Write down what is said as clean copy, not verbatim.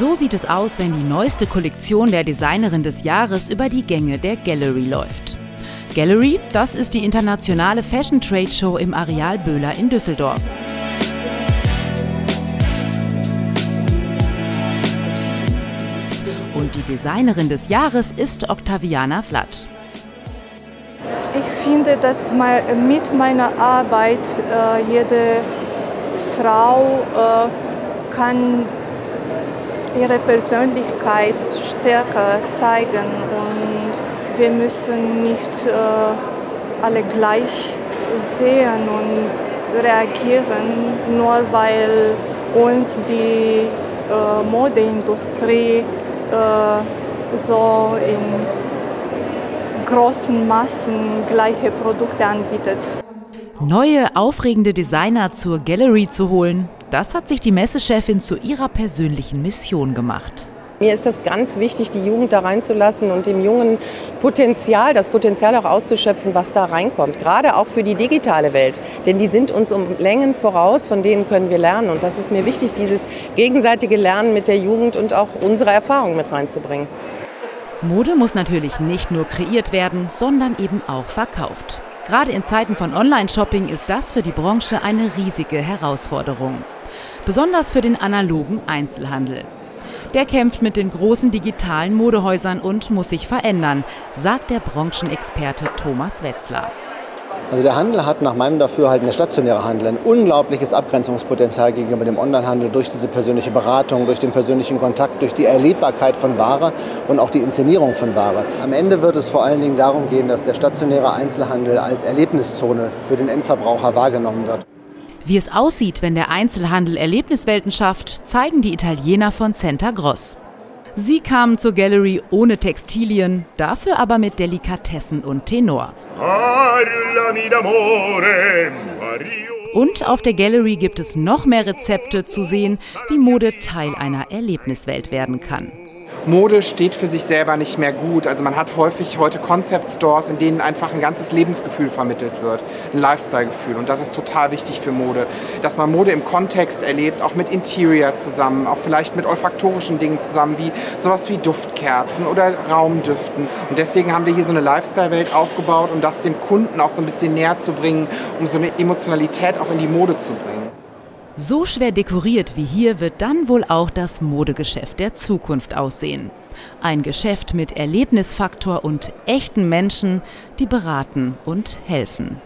So sieht es aus, wenn die neueste Kollektion der Designerin des Jahres über die Gänge der Gallery läuft. Gallery, das ist die internationale Fashion Trade Show im Areal Böhler in Düsseldorf. Und die Designerin des Jahres ist Octaviana Vlad. Ich finde, dass mit meiner Arbeit jede Frau kann ihre Persönlichkeit stärker zeigen, und wir müssen nicht alle gleich sehen und reagieren, nur weil uns die Modeindustrie so in großen Massen gleiche Produkte anbietet. Neue, aufregende Designer zur Gallery zu holen, das hat sich die Messechefin zu ihrer persönlichen Mission gemacht. Mir ist das ganz wichtig, die Jugend da reinzulassen und dem jungen Potenzial, das Potenzial auch auszuschöpfen, was da reinkommt. Gerade auch für die digitale Welt, denn die sind uns um Längen voraus, von denen können wir lernen. Und das ist mir wichtig, dieses gegenseitige Lernen mit der Jugend und auch unsere Erfahrung mit reinzubringen. Mode muss natürlich nicht nur kreiert werden, sondern eben auch verkauft. Gerade in Zeiten von Online-Shopping ist das für die Branche eine riesige Herausforderung. Besonders für den analogen Einzelhandel. Der kämpft mit den großen digitalen Modehäusern und muss sich verändern, sagt der Branchenexperte Thomas Wetzlar. Also der Handel hat nach meinem Dafürhalten, der stationäre Handel, ein unglaubliches Abgrenzungspotenzial gegenüber dem Onlinehandel durch diese persönliche Beratung, durch den persönlichen Kontakt, durch die Erlebbarkeit von Ware und auch die Inszenierung von Ware. Am Ende wird es vor allen Dingen darum gehen, dass der stationäre Einzelhandel als Erlebniszone für den Endverbraucher wahrgenommen wird. Wie es aussieht, wenn der Einzelhandel Erlebniswelten schafft, zeigen die Italiener von Centa Gros. Sie kamen zur Gallery ohne Textilien, dafür aber mit Delikatessen und Tenor. Und auf der Gallery gibt es noch mehr Rezepte zu sehen, wie Mode Teil einer Erlebniswelt werden kann. Mode steht für sich selber nicht mehr gut. Also man hat häufig heute Concept Stores, in denen einfach ein ganzes Lebensgefühl vermittelt wird, ein Lifestyle-Gefühl. Und das ist total wichtig für Mode, dass man Mode im Kontext erlebt, auch mit Interior zusammen, auch vielleicht mit olfaktorischen Dingen zusammen, wie sowas wie Duftkerzen oder Raumdüften. Und deswegen haben wir hier so eine Lifestyle-Welt aufgebaut, um das dem Kunden auch so ein bisschen näher zu bringen, um so eine Emotionalität auch in die Mode zu bringen. So schwer dekoriert wie hier wird dann wohl auch das Modegeschäft der Zukunft aussehen. Ein Geschäft mit Erlebnisfaktor und echten Menschen, die beraten und helfen.